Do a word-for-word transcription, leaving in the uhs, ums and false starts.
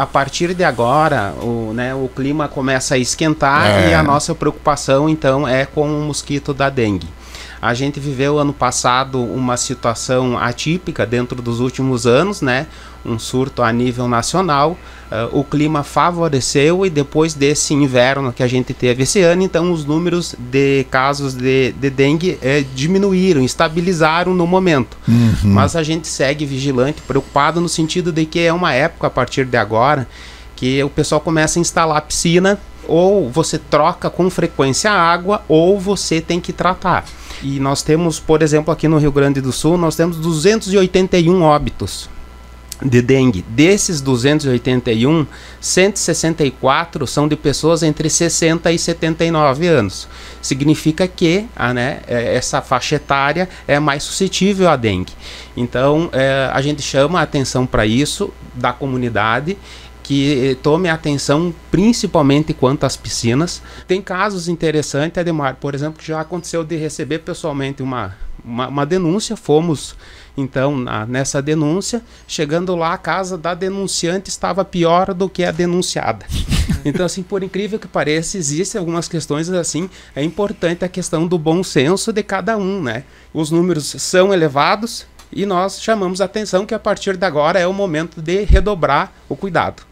a partir de agora, o, né, o clima começa a esquentar é. e a nossa preocupação, então, é com o mosquito da dengue. A gente viveu ano passado uma situação atípica dentro dos últimos anos, né? Um surto a nível nacional, uh, o clima favoreceu e depois desse inverno que a gente teve esse ano, então os números de casos de, de dengue eh, diminuíram, estabilizaram no momento. Uhum. Mas a gente segue vigilante, preocupado no sentido de que é uma época a partir de agora que o pessoal começa a instalar piscina, ou você troca com frequência a água ou você tem que tratar. E nós temos, por exemplo, aqui no Rio Grande do Sul, nós temos duzentos e oitenta e um óbitos de dengue. Desses duzentos e oitenta e um, cento e sessenta e quatro são de pessoas entre sessenta e setenta e nove anos. Significa que a, né, essa faixa etária é mais suscetível à dengue. Então, é, a gente chama a atenção para isso da comunidade, que tome atenção principalmente quanto às piscinas. Tem casos interessantes, Ademar, por exemplo, que já aconteceu de receber pessoalmente uma, uma, uma denúncia. Fomos, então, na, nessa denúncia, chegando lá, a casa da denunciante estava pior do que a denunciada. Então, assim, por incrível que pareça, existem algumas questões assim. É importante a questão do bom senso de cada um, né? Os números são elevados e nós chamamos a atenção que a partir de agora é o momento de redobrar o cuidado.